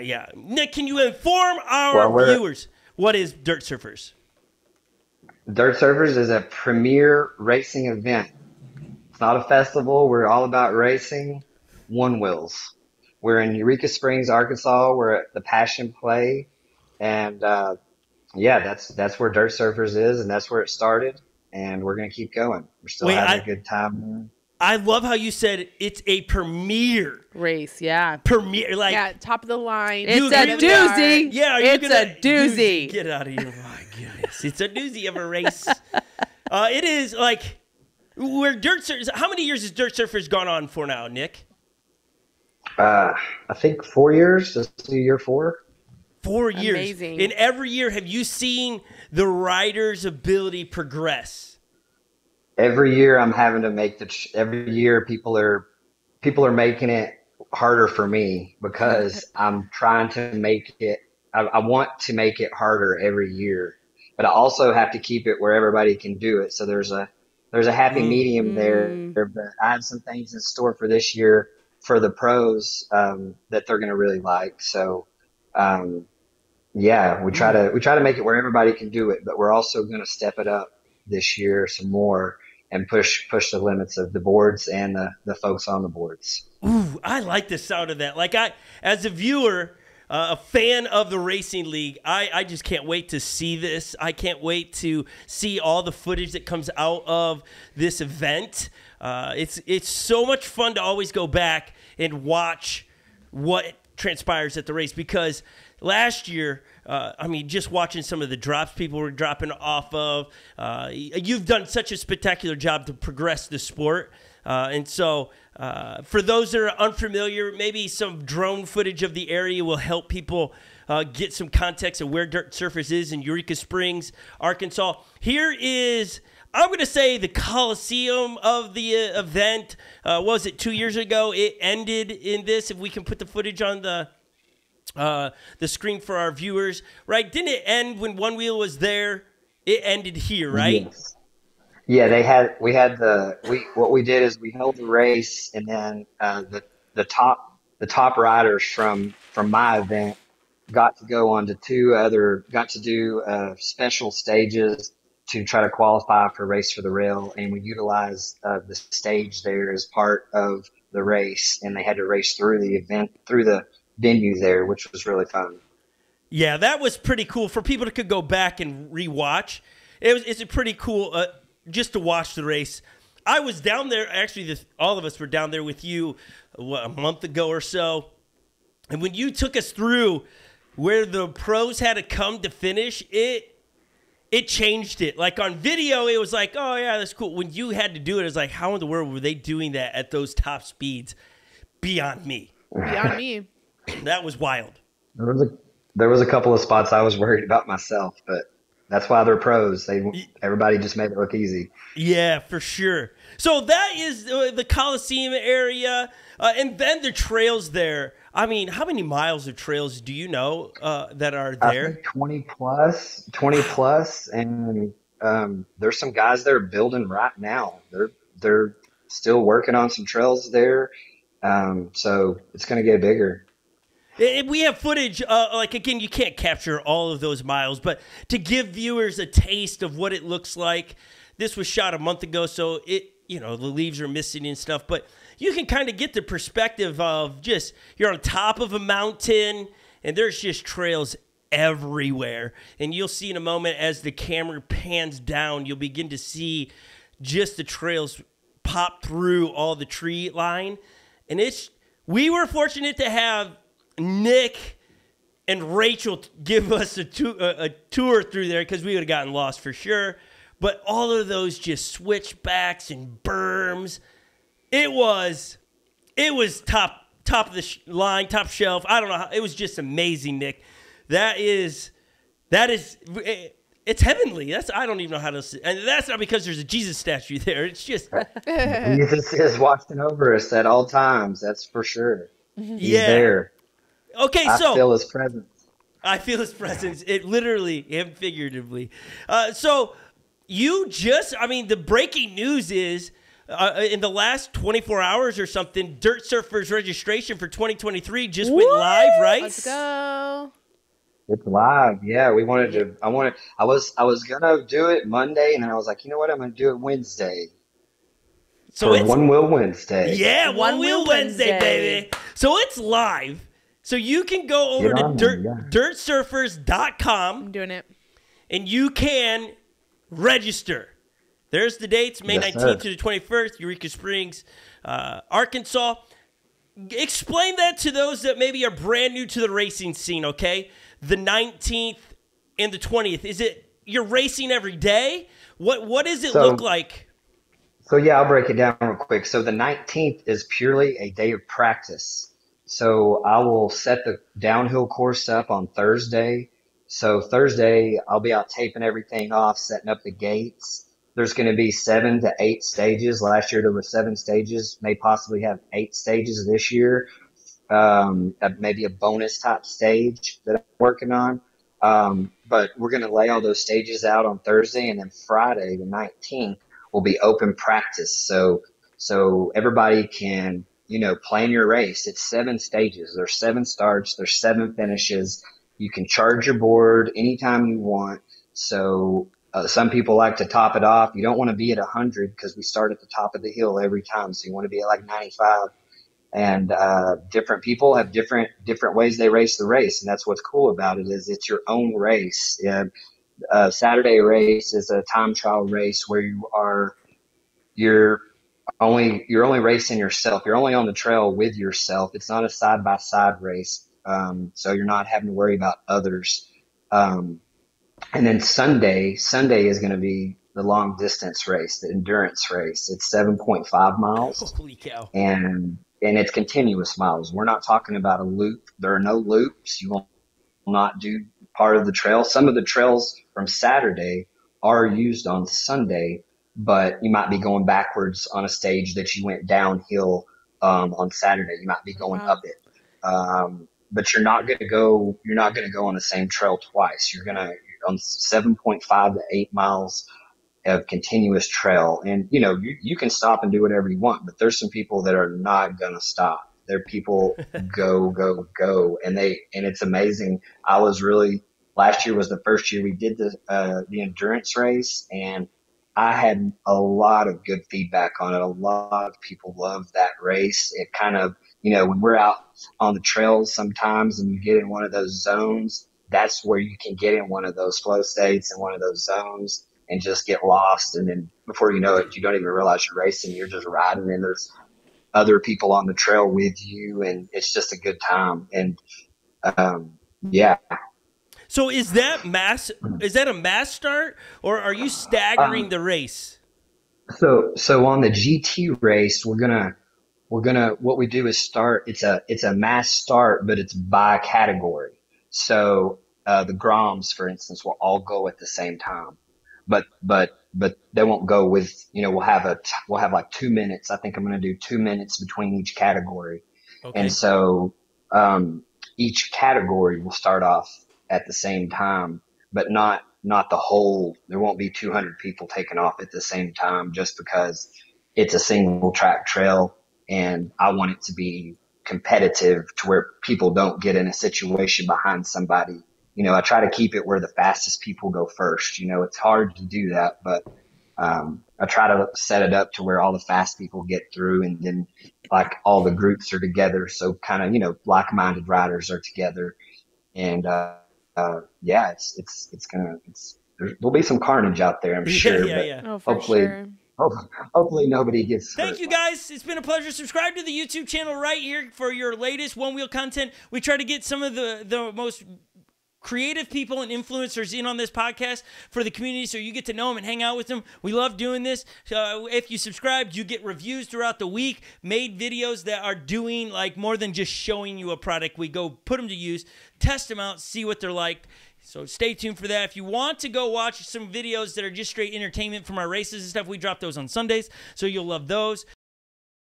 Yeah. Nick, can you inform our viewers what is Dirtsurferz? Dirtsurferz is a premier racing event. It's not a festival. We're all about racing Onewheels. We're in Eureka Springs, Arkansas. We're at the Passion Play. And yeah, that's where Dirtsurferz is, and that's where it started. And we're going to keep going. We're still having a good time. I love how you said it's a premier race. Yeah. Premier. Like, yeah, top of the line. It's a doozy. Yeah. It's a doozy. Get out of here. My goodness. It's a doozy of a race. It is like where Dirtsurferz. How many years has Dirtsurferz gone on for now, Nick? I think 4 years. This is year four. 4 years. Amazing. In every year, have you seen the rider's ability progress? Every year I'm having to make the, every year people are making it harder for me because I'm trying to make it, I want to make it harder every year, but I also have to keep it where everybody can do it. So there's a happy medium there, but I have some things in store for this year for the pros, that they're going to really like. So, yeah, we try to make it where everybody can do it, but we're also going to step it up this year some more and push the limits of the boards and the folks on the boards. Ooh, I like the sound of that. Like I, as a viewer, a fan of the racing league, I just can't wait to see this. I can't wait to see all the footage that comes out of this event. It's so much fun to always go back and watch what transpires at the race, because last year, I mean, just watching some of the drops people were dropping off of, you've done such a spectacular job to progress the sport. And so for those that are unfamiliar, maybe some drone footage of the area will help people get some context of where Dirtsurferz is in Eureka Springs, Arkansas. Here is, I'm going to say, the Coliseum of the event. What was it, 2 years ago? It ended in this, if we can put the footage on the screen for our viewers, right? Didn't it end when Onewheel was there? It ended here, right? Yes. Yeah, what we did is we held the race, and then the top riders from my event got to go on to do special stages to try to qualify for Race for the Rail, and we utilized the stage there as part of the race, and they had to race through the event through the venue there, which was really fun. Yeah, that was pretty cool for people that could go back and rewatch. It's a pretty cool just to watch the race. I was down there actually. All of us were down there with you a month ago or so, and when you took us through where the pros had to come to finish, it changed it. Like on video, it was like, oh yeah, that's cool. When you had to do it, it was like, how in the world were they doing that at those top speeds? Beyond me. That was wild. There was a couple of spots I was worried about myself, but that's why they're pros. Everybody just made it look easy. Yeah, for sure. So that is the Coliseum area, and then the trails there. I mean, how many miles of trails do you know that are there? I think 20 plus, and there's some guys that are building right now. They're still working on some trails there, so it's going to get bigger. We have footage, like, again, you can't capture all of those miles, but to give viewers a taste of what it looks like, this was shot a month ago, so it, you know, the leaves are missing and stuff, but you can kind of get the perspective of just, you're on top of a mountain, and there's just trails everywhere, and you'll see in a moment as the camera pans down, you'll begin to see just the trails pop through all the tree line, and we were fortunate to have Nick and Rachel give us a tour through there, because we would have gotten lost for sure. But all of those just switchbacks and berms, it was top of the line, top shelf. I don't know how, it was just amazing, Nick. It's heavenly. I don't even know how to say. And that's not because there's a Jesus statue there. It's just Jesus is watching over us at all times. That's for sure. He's there. Okay, so I feel his presence. It literally and figuratively. So you just, I mean, the breaking news is in the last 24 hours or something, Dirtsurferz registration for 2023 just went live, right? Let's go. It's live. Yeah, we wanted to. I was gonna do it Monday, and then I was like, you know what? I'm gonna do it Wednesday. So it's Onewheel Wednesday. Yeah, Onewheel Wednesday, baby. So it's live. So you can go over to Dirtsurferz.com. I'm doing it. And you can register. There's the dates, May 19th to the 21st, Eureka Springs, Arkansas. Explain that to those that maybe are brand new to the racing scene, okay? The 19th and the 20th. Is it you're racing every day? What does it look like? So, yeah, I'll break it down real quick. So the 19th is purely a day of practice. So I will set the downhill course up on Thursday. So Thursday, I'll be out taping everything off, setting up the gates. There's going to be 7 to 8 stages. Last year, there were 7 stages, may possibly have 8 stages this year, maybe a bonus type stage that I'm working on. But we're going to lay all those stages out on Thursday, and then Friday, the 19th, will be open practice, so everybody can, you know, plan your race. It's 7 stages. There's 7 starts. There's 7 finishes. You can charge your board anytime you want. So some people like to top it off. You don't want to be at 100 because we start at the top of the hill every time. So you want to be at like 95. And different people have different ways they race the race, and that's what's cool about it is it's your own race. Saturday race is a time trial race where you're only racing yourself. You're only on the trail with yourself. It's not a side by side race, so you're not having to worry about others. And then Sunday is going to be the long distance race, the endurance race. It's 7.5 miles. Holy cow! And it's continuous miles. We're not talking about a loop. There are no loops. You will not do part of the trail. Some of the trails from Saturday are used on Sunday, but you might be going backwards on a stage that you went downhill on Saturday. You might be going up it, but you're not going to go. You're not going to go on the same trail twice. You're going to on 7.5 to 8 miles of continuous trail, and you know you can stop and do whatever you want. But there's some people that are not going to stop. They're people go, and it's amazing. I was really last year was the first year we did the endurance race, and I had a lot of good feedback on it. A lot of people loved that race. It kind of, you know, when we're out on the trails sometimes and you get in one of those zones, that's where you can get in one of those flow states and one of those zones and just get lost. And then before you know it, you don't even realize you're racing. You're just riding, and there's other people on the trail with you, and it's just a good time. And yeah. So is that a mass start, or are you staggering the race? So on the GT race, what we do is start, it's a mass start, but it's by category. So the Groms, for instance, will all go at the same time, but they won't go with, you know, we'll have like 2 minutes. I think I'm going to do 2 minutes between each category. Okay. And so, each category will start off at the same time, but not the whole, there won't be 200 people taking off at the same time just because it's a single track trail. And I want it to be competitive to where people don't get in a situation behind somebody. You know, I try to keep it where the fastest people go first. You know, it's hard to do that, but I try to set it up to where all the fast people get through, and then like all the groups are together. So kind of, you know, like-minded riders are together, and yeah, there'll be some carnage out there, I'm sure. Yeah. But hopefully nobody gets hurt. Thank you guys. It's been a pleasure. Subscribe to the YouTube channel right here for your latest Onewheel content. We try to get some of the most creative people and influencers in on this podcast for the community, so you get to know them and hang out with them. We love doing this. If you subscribe, you get reviews throughout the week, made videos that are doing like more than just showing you a product. We go put them to use, test them out, see what they're like. So stay tuned for that. If you want to go watch some videos that are just straight entertainment from our races and stuff, we drop those on Sundays, so you'll love those.